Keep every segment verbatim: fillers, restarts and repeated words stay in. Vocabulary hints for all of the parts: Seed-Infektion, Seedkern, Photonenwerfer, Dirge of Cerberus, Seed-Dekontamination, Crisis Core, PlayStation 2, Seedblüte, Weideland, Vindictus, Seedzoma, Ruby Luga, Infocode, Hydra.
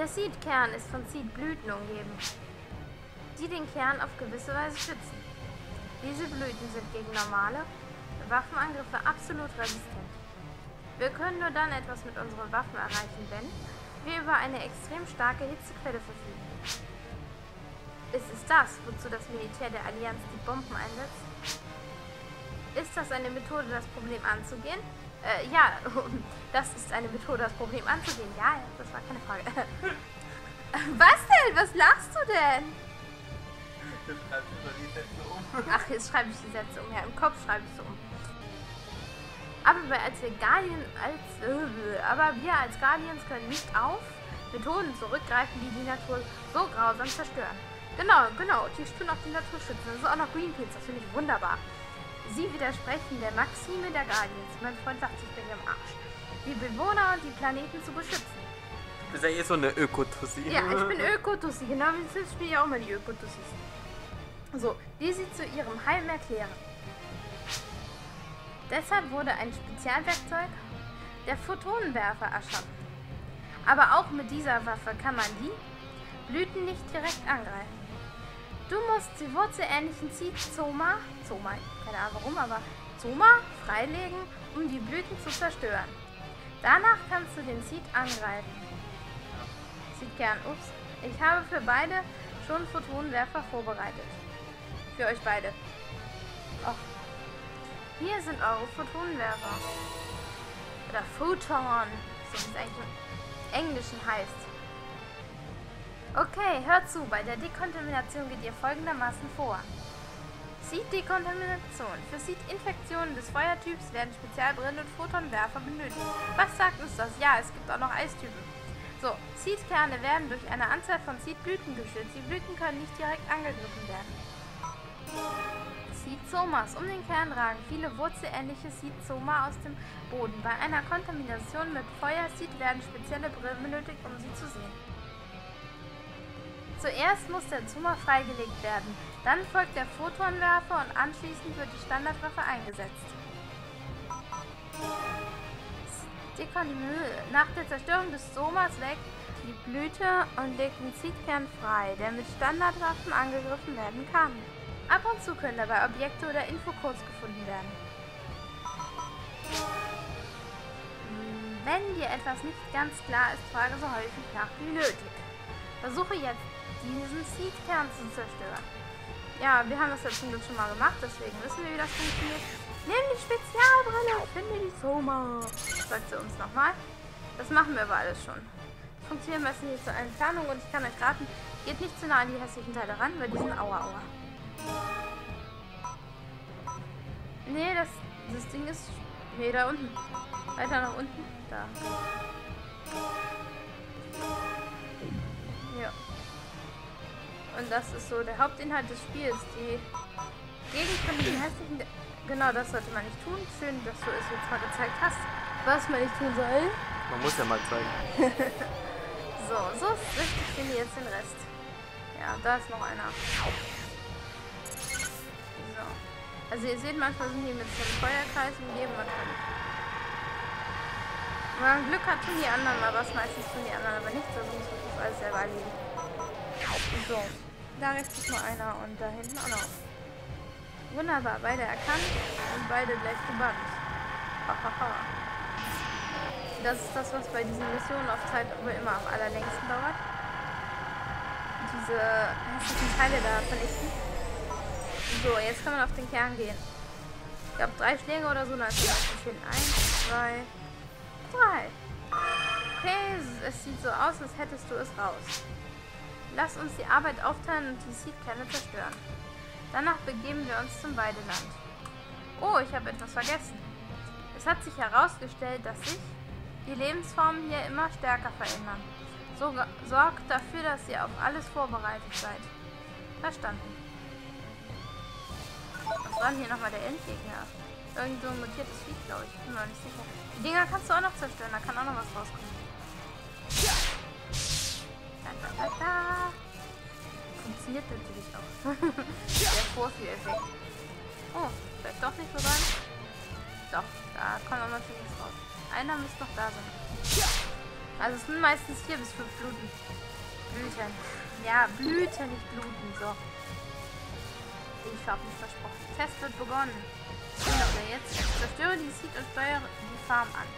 Der Seedkern ist von Seedblüten umgeben, die den Kern auf gewisse Weise schützen. Diese Blüten sind gegen normale Waffenangriffe absolut resistent. Wir können nur dann etwas mit unseren Waffen erreichen, wenn wir über eine extrem starke Hitzequelle verfügen. Ist es das, wozu das Militär der Allianz die Bomben einsetzt? Ist das eine Methode, das Problem anzugehen? Äh, ja, das ist eine Methode, das Problem anzugehen. Ja, das war keine Frage. Was denn? Was lachst du denn? Jetzt schreibst du doch die Sätze um. Ach, jetzt schreibe ich die Sätze um. Ja, im Kopf schreibe ich sie um. Aber wir als Guardians, als, äh, aber wir als Guardians können nicht auf Methoden zurückgreifen, die die Natur so grausam zerstören. Genau, genau, die spüren auch die Naturschützer. Das ist auch noch Greenpeace, das finde ich wunderbar. Sie widersprechen der Maxime der Guardians. Mein Freund sagt, ich bin im Arsch. Die Bewohner und die Planeten zu beschützen. Du bist ja eh so eine Ökotussi. Ja, ich bin Ökotussi, genau wie ich spiele ja auch mal die Ökotussis. So, die sie zu ihrem Heim erklären. Deshalb wurde ein Spezialwerkzeug, der Photonenwerfer, erschaffen. Aber auch mit dieser Waffe kann man die Blüten nicht direkt angreifen. Du musst die wurzelähnlichen Seedzoma, Zoma, keine Ahnung warum, aber Zoma freilegen, um die Blüten zu zerstören. Danach kannst du den Seed angreifen. Seedkern, ups. Ich habe für beide schon Photonenwerfer vorbereitet. Für euch beide. Och. Hier sind eure Photonenwerfer. Oder Photon, so wie es eigentlich im Englischen heißt. Okay, hört zu, bei der Dekontamination geht ihr folgendermaßen vor. Seed-Dekontamination. Für Seed-Infektionen des Feuertyps werden Spezialbrillen und Photonenwerfer benötigt. Was sagt uns das? Ja, es gibt auch noch Eistypen. So, Seedkerne werden durch eine Anzahl von Seedblüten geschützt. Die Blüten können nicht direkt angegriffen werden. Seedzomas. Um den Kern ragen viele wurzelähnliche Seedzoma aus dem Boden. Bei einer Kontamination mit Feuerseed werden spezielle Brillen benötigt, um sie zu sehen. Zuerst muss der Zoma freigelegt werden, dann folgt der Photonwerfer und anschließend wird die Standardwaffe eingesetzt. Nach der Zerstörung des Zomas weckt die Blüte und legt den Seedkern frei, der mit Standardwaffen angegriffen werden kann. Ab und zu können dabei Objekte oder Infocodes gefunden werden. Wenn dir etwas nicht ganz klar ist, frage so häufig nach wie nötig. Versuche jetzt, diesen Seedkern zu zerstören. Ja, wir haben das ja zum Glück schon mal gemacht, deswegen wissen wir, wie das funktioniert. Nimm die Spezialbrille, finde die Soma, sagt sie uns nochmal. Das machen wir aber alles schon. Funktionieren wir jetzt nicht zur Entfernung und ich kann euch raten, geht nicht zu nah an die hässlichen Teile ran, weil die sind aua-aua. Nee, das, das Ding ist... Nee, da unten. Weiter nach unten. Da. Ja. Und das ist so der Hauptinhalt des Spiels. Die Gegend von den hässlichen... De genau, das sollte man nicht tun. Schön, dass du es jetzt mal gezeigt hast, was man nicht tun soll. Man muss ja mal zeigen. So, so ist richtig. Ich finde jetzt den Rest. Ja, da ist noch einer. Also ihr seht, manchmal sind die mit so einem Feuerkreis umgeben, manchmal nicht. Wenn man Glück hat, tun die anderen aber es meistens tun die anderen aber nichts, also muss man das alles selber erleben. So, da rechts ist nur einer und da hinten auch noch. Wunderbar, beide erkannt und beide gleich gebannt. Hahaha. Das ist das, was bei diesen Missionen auf Zeit aber immer am allerlängsten dauert. Diese hässlichen Teile da vernichten. So, jetzt kann man auf den Kern gehen. Ich glaube, drei Schläge oder so. Dann schön. Eins, zwei, drei. Okay, es sieht so aus, als hättest du es raus. Lass uns die Arbeit aufteilen und die Seedkerne zerstören. Danach begeben wir uns zum Weideland. Oh, ich habe etwas vergessen. Es hat sich herausgestellt, dass sich die Lebensformen hier immer stärker verändern. So, sorgt dafür, dass ihr auf alles vorbereitet seid. Verstanden. Was war denn hier nochmal der Endgegner? Irgend so ein mutiertes Vieh, glaube ich. Bin mir nicht sicher. Die Dinger kannst du auch noch zerstören, da kann auch noch was rauskommen. Da, da, da, da. Funktioniert natürlich auch. Der Vorführeffekt. Oh, vielleicht doch nicht so rein. Doch, da kommt auch natürlich nichts raus. Einer müsste noch da sein. Also es sind meistens vier bis fünf Blüten. Blüten. Ja, Blüten, nicht Bluten. So. Ich habe nicht versprochen. Test wird begonnen. Okay, jetzt zerstöre die Seed und steuere die Farm an.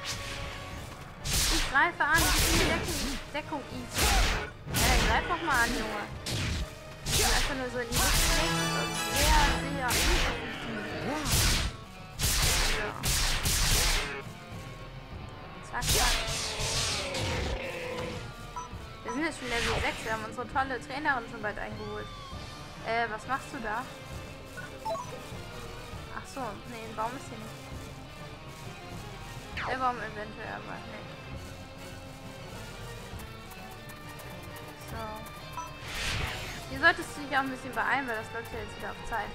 Ich greife an, ich bin in die Deckung. Ja, greif doch mal an, Junge. Ich bin einfach nur so in die Deckung. Sehr, sehr gut. So. Zack, zack. Wir sind jetzt schon Level sechs, wir haben unsere tolle Trainerin schon bald eingeholt. Äh, was machst du da? Ach so, nee, ein Baum ist hier nicht. Der Baum eventuell, aber nee. So. Hier solltest du dich auch ein bisschen beeilen, weil das läuft ja jetzt wieder auf Zeit.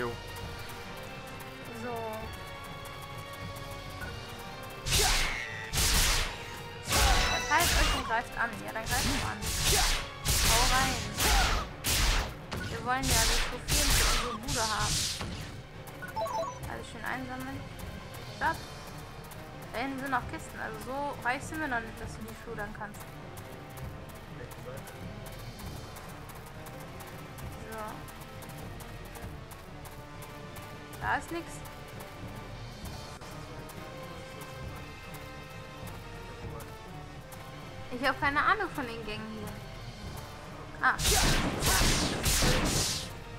Jo. So. Halt euch und greift an. Ja, dann greift mal an. Hau rein. Wir wollen ja die Trophäen für unsere Bude haben. Also schön einsammeln. Stopp. Da hinten sind noch Kisten. Also so reich sind wir noch nicht, dass du die schludern kannst. So. Da ist nichts. Ich habe keine Ahnung von den Gängen hier. Ah.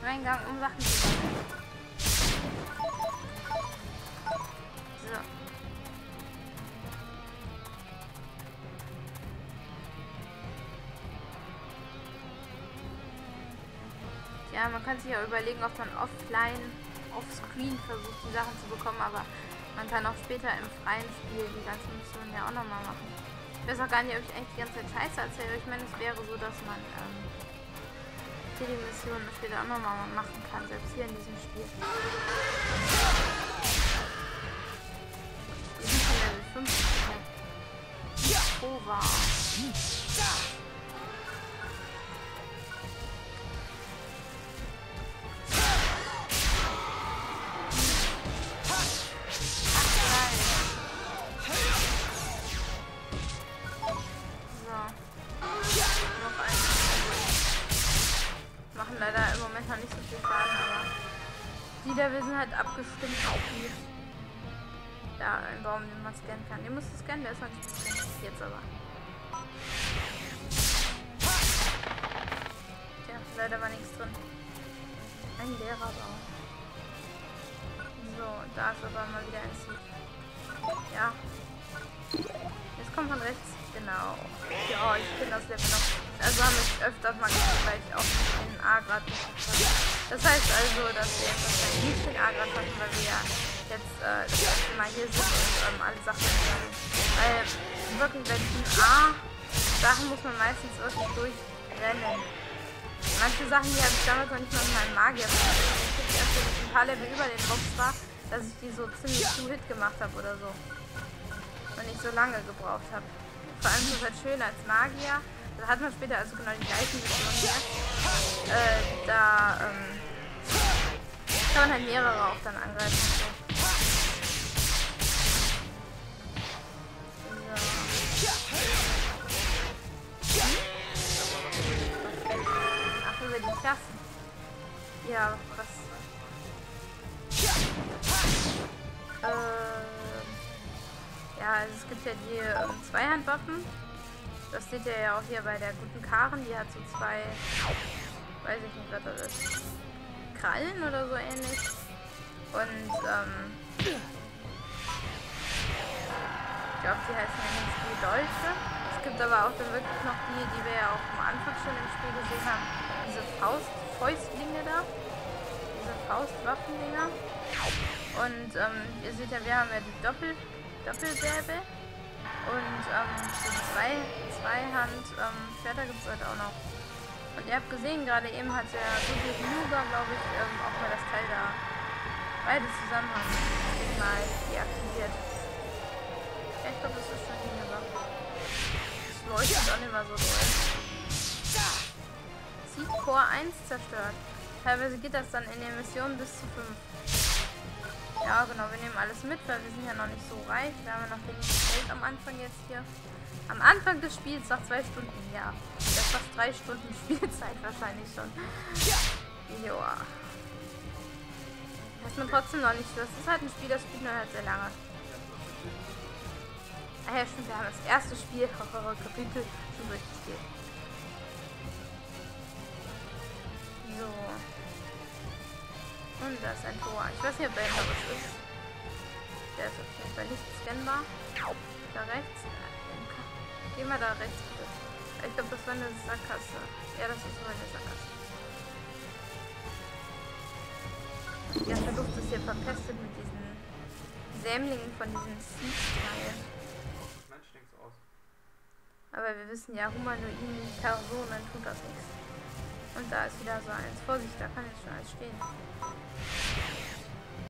Mein Gang, um Sachen zu machen. So. Ja, man kann sich ja überlegen, ob man offline, offscreen versucht, die Sachen zu bekommen, aber man kann auch später im freien Spiel die ganzen Missionen ja auch nochmal machen. Ich weiß auch gar nicht, ob ich eigentlich die ganze Zeit Scheiße erzähle. Ich meine, es wäre so, dass man ähm, hier die Missionen später auch nochmal machen kann, selbst hier in diesem Spiel. Wir sind schon Level fünfzig. Oh, wow. Leider im Moment noch nicht so viel Schaden, aber die da, wir sind halt abgestimmt auf die. Da, ein Baum, den man scannen kann. Den musst du scannen, der ist noch nicht gescannt. Jetzt aber. Tja, leider war nichts drin. Ein leerer Baum. So, da ist aber mal wieder ein Seed. Ja. Jetzt kommt von rechts. Genau. Ja, ich kenne das Level noch. Also haben wir öfters mal gespielt, weil ich auch den A-Grad nicht hatte. Das heißt also, dass wir jetzt wahrscheinlich nicht den A-Grad hatten, weil wir ja jetzt äh, das erste Mal hier sind und ähm, alle Sachen machen. Weil wirklich bei diesen A-Sachen muss man meistens irgendwie durchrennen. Manche Sachen, die habe ich damals noch nicht mal mit meinem Magier gemacht. Ich habe erst ein paar Level über den Drops war, dass ich die so ziemlich zu Hit gemacht habe oder so. Und nicht so lange gebraucht habe. Vor allem ist es halt schöner als Magier. Da hat man später also genau die gleichen Missionen. Äh, da ähm, kann man halt mehrere auch dann angreifen. So. Ach, über die Klassen. Ja, was? Äh, ja, also es gibt ja die ähm, Zweihandwaffen. Das seht ihr ja auch hier bei der guten Karen, die hat so zwei, weiß ich nicht, was das ist, Krallen oder so ähnlich. Und, ähm, ich glaube, die heißen ja nicht die Dolche. Es gibt aber auch dann wirklich noch die, die wir ja auch am Anfang schon im Spiel gesehen haben. Diese Faust, Fäustlinge da, diese Faustwaffendinger. Und, ähm, ihr seht ja, wir haben ja die Doppel, Doppelsäbel. Und ähm, so zwei, zwei Hand ähm, Schwerter gibt es heute auch noch. Und ihr habt gesehen, gerade eben hat ja Ruby Luga, glaube ich, ähm, auch mal das Teil da. Beides zusammen haben wir mal deaktiviert. Ja, ich glaube, das ist schon hier, aber das leuchtet auch nicht mal so durch. Seed Core eins zerstört. Teilweise geht das dann in den Missionen bis zu fünf. Ja, genau, wir nehmen alles mit, weil wir sind ja noch nicht so reich. Da haben wir noch wenig Geld am Anfang jetzt hier. Am Anfang des Spiels nach zwei Stunden, ja. Das ist fast drei Stunden Spielzeit wahrscheinlich schon. Joa. Das ist man trotzdem noch nicht so. Das ist halt ein Spiel, das spielt man halt sehr lange. Ah ja, stimmt, wir haben das erste Spiel, Kapitel, schon durchgespielt. So. Und da ist ein Tor. Ich weiß nicht, ob der hinter uns ist. Der ist auf jeden Fall nicht scannbar. Da rechts. Geh mal da rechts, bitte. Ich glaube, das war eine Sackgasse. Ja, das ist sogar eine Sackgasse. Ja, versucht es hier verpestet mit diesen Sämlingen von diesen Seedkern. Mensch, stinkt's aus. Aber wir wissen ja, humanoiden Personen tut das nichts. Und da ist wieder so eins. Vorsicht, da kann jetzt schon alles stehen.